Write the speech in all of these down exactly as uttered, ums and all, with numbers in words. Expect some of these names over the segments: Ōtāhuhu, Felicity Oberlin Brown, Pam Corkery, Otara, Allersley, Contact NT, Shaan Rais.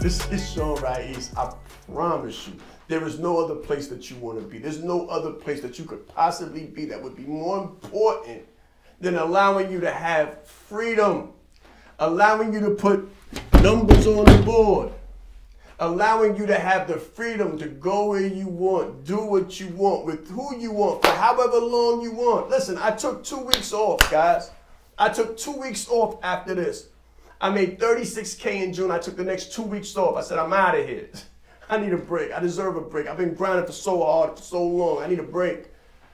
This is Shaan Rais. I promise you, there is no other place that you want to be. There's no other place that you could possibly be that would be more important than allowing you to have freedom, allowing you to put numbers on the board, allowing you to have the freedom to go where you want, do what you want, with who you want, for however long you want. Listen, I took two weeks off, guys. I took two weeks off after this. I made thirty-six K in June. I took the next two weeks off. I said, I'm out of here. I need a break. I deserve a break. I've been grinding for so hard, for so long. I need a break.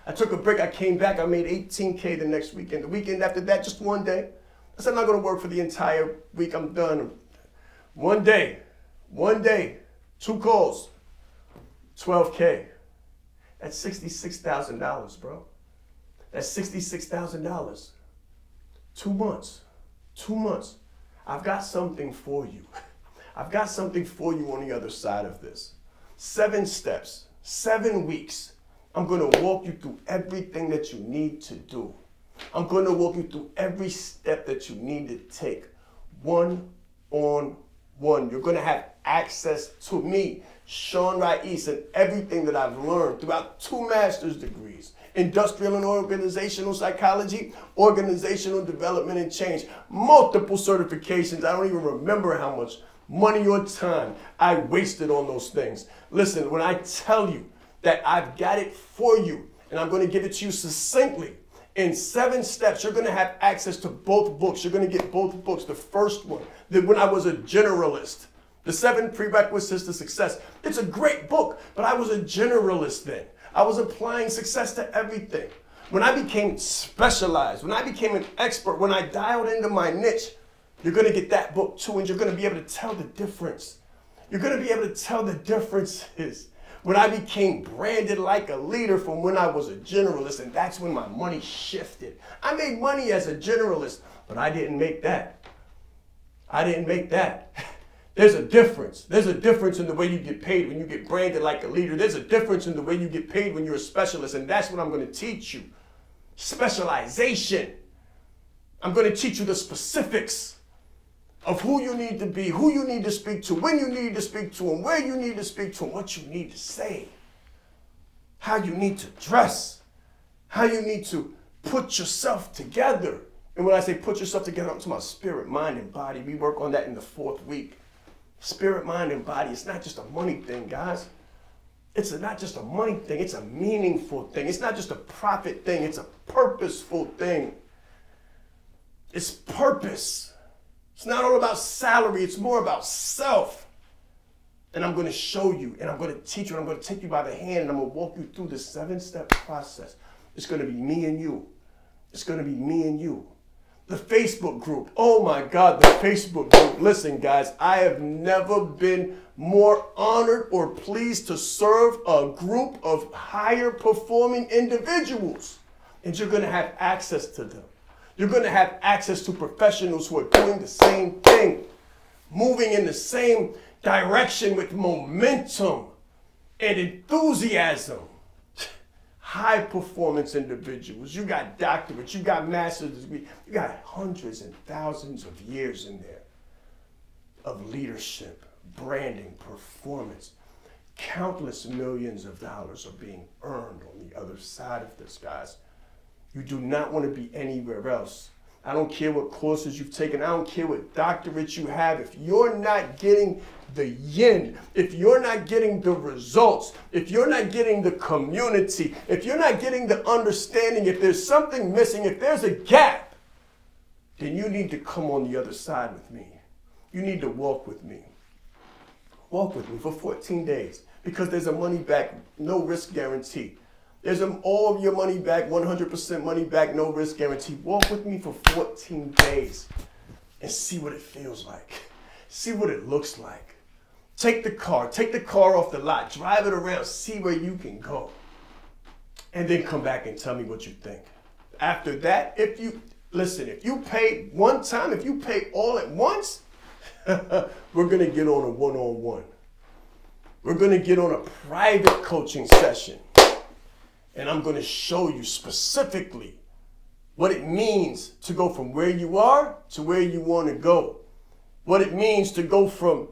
I took a break. I came back. I made eighteen K the next weekend. The weekend after that, just one day. I said, I'm not going to work for the entire week. I'm done. One day, one day, two calls, twelve K. That's sixty-six thousand dollars, bro. That's sixty-six thousand dollars. Two months. Two months. I've got something for you. I've got something for you on the other side of this. Seven steps, seven weeks. I'm going to walk you through everything that you need to do. I'm going to walk you through every step that you need to take. One on one. You're going to have access to me, Shaan Rais, and everything that I've learned throughout two master's degrees. Industrial and organizational psychology, organizational development and change, multiple certifications. I don't even remember how much money or time I wasted on those things. Listen, when I tell you that I've got it for you and I'm going to give it to you succinctly, in seven steps, you're going to have access to both books. You're going to get both books. The first one, that when I was a generalist, The Seven Prerequisites to Success. It's a great book, but I was a generalist then. I was applying success to everything. When I became specialized, when I became an expert, when I dialed into my niche, you're going to get that book too, and you're going to be able to tell the difference. You're going to be able to tell the differences. When I became branded like a leader from when I was a generalist, and that's when my money shifted. I made money as a generalist, but I didn't make that. I didn't make that. There's a difference. There's a difference in the way you get paid when you get branded like a leader. There's a difference in the way you get paid when you're a specialist, and that's what I'm going to teach you. Specialization. I'm going to teach you the specifics of who you need to be, who you need to speak to, when you need to speak to them, where you need to speak to them, what you need to say, how you need to dress, how you need to put yourself together. And when I say put yourself together, I'm talking about spirit, mind, and body. We work on that in the fourth week. Spirit, mind, and body. It's not just a money thing, guys. It's a, not just a money thing. It's a meaningful thing. It's not just a profit thing. It's a purposeful thing. It's purpose. It's not all about salary. It's more about self. And I'm going to show you, and I'm going to teach you, and I'm going to take you by the hand, and I'm going to walk you through this seven-step process. It's going to be me and you. It's going to be me and you. The Facebook group. Oh my God, the Facebook group. Listen, guys, I have never been more honored or pleased to serve a group of higher performing individuals. And you're going to have access to them. You're going to have access to professionals who are doing the same thing, moving in the same direction with momentum and enthusiasm. High performance individuals. You got doctorates, you got master's degrees, you got hundreds and thousands of years in there of leadership, branding, performance. Countless millions of dollars are being earned on the other side of this, guys. You do not want to be anywhere else. I don't care what courses you've taken. I don't care what doctorates you have. If you're not getting the yin, if you're not getting the results, if you're not getting the community, if you're not getting the understanding, if there's something missing, if there's a gap, then you need to come on the other side with me. You need to walk with me. Walk with me for fourteen days, because there's a money back, no risk guarantee. There's all of your money back, one hundred percent money back, no risk guarantee. Walk with me for fourteen days and see what it feels like. See what it looks like. Take the car, take the car off the lot, drive it around, see where you can go. And then come back and tell me what you think. After that, if you, listen, if you pay one time, if you pay all at once, we're gonna get on a one-on-one. We're gonna get on a private coaching session. And I'm going to show you specifically what it means to go from where you are to where you want to go. What it means to go from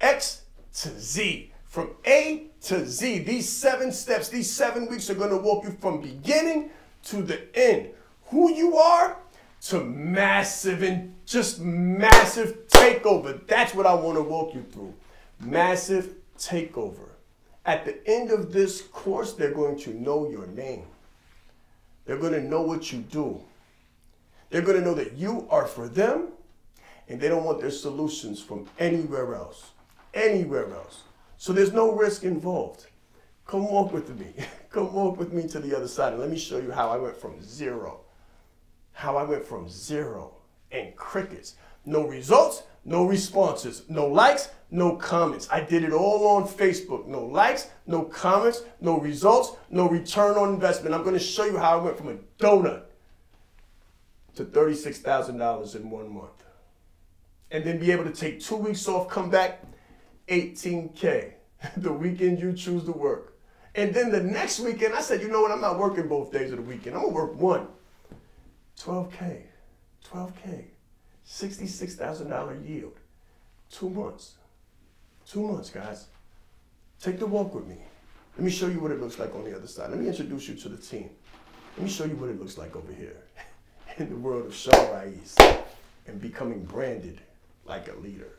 X to Z. From A to Z. These seven steps, these seven weeks are going to walk you from beginning to the end. Who you are to massive and just massive takeover. That's what I want to walk you through. Massive takeover. At the end of this course, they're going to know your name. They're going to know what you do. They're going to know that you are for them, and they don't want their solutions from anywhere else. Anywhere else. So there's no risk involved. Come walk with me. Come walk with me to the other side, and let me show you how I went from zero. How I went from zero and crickets. No results, no responses, no likes, no comments. I did it all on Facebook. No likes, no comments, no results, no return on investment. I'm going to show you how I went from a donut to thirty-six thousand dollars in one month. And then be able to take two weeks off, come back, eighteen K. The weekend you choose to work. And then the next weekend, I said, you know what, I'm not working both days of the weekend. I'm going to work one. twelve K, twelve K, sixty-six thousand dollars yield. Two months. Two months, guys. Take the walk with me. Let me show you what it looks like on the other side. Let me introduce you to the team. Let me show you what it looks like over here in the world of Shaan Rais and becoming branded like a leader.